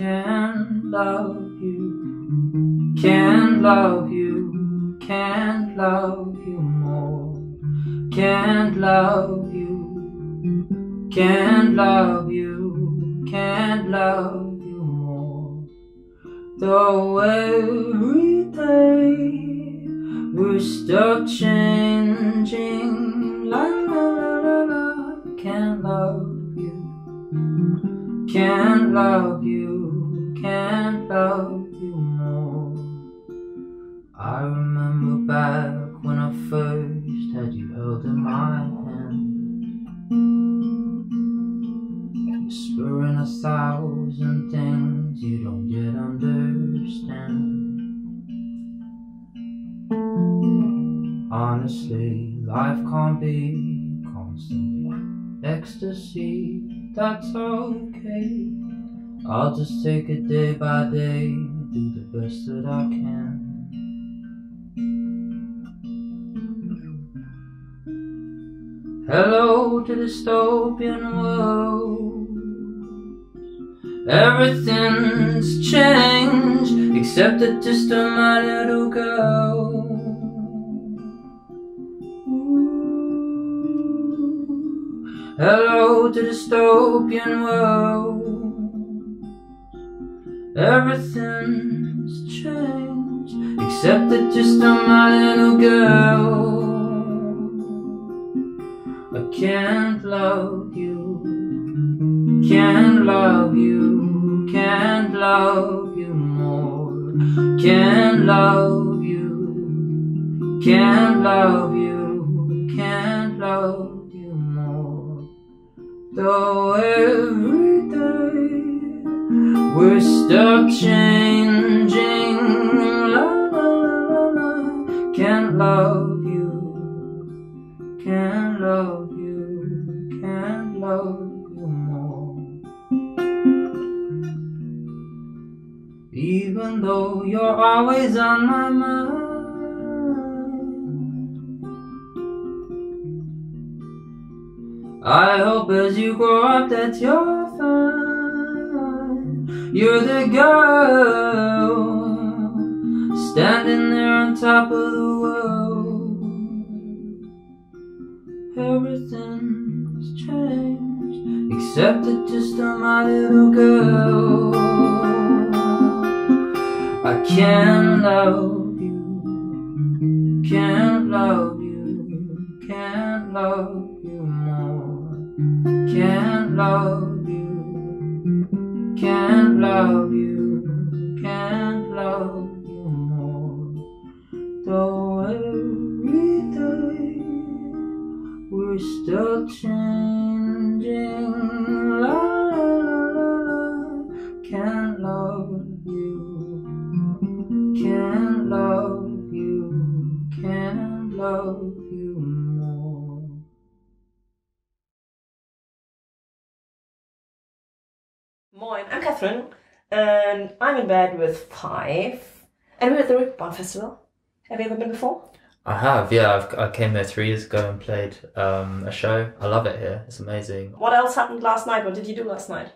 can love you, can't love you more, can't love you, can't love you, can't love you more. Though every day we're stuck changing, la la la la, can't love you, can't love you, can't love you more. I remember back when I first had you held in my hand, whispering 1,000 things you don't yet understand. Honestly, life can't be constant ecstasy, that's okay. I'll just take it day by day, do the best that I can. Hello to dystopian world. Everything's changed except that just my little girl. Hello to dystopian world. Everything's changed except that just my little girl. I can't love you, can't love you, can't love you more, can't love you, can't love you, can't love you. Though every day we're stuck changing, la la la la, can't love you, can't love you, can't love you more. Even though you're always on my mind, I hope as you grow up that you're fine. You're the girl standing there on top of the world. Everything's changed except that just my little girl. I can't love you, can't love you, can't love you more. Can't love you, can't love you, can't love you more. Though every day we're still changing, la la la la, can't love you, can't love you, can't love you. Moin, I'm Catherine, and I'm in bed with Five, and we're at the Reeperbahn Festival. Have you ever been before? I have, yeah. I came here 3 years ago and played a show. I love it here, it's amazing. What else happened last night? What did you do last night?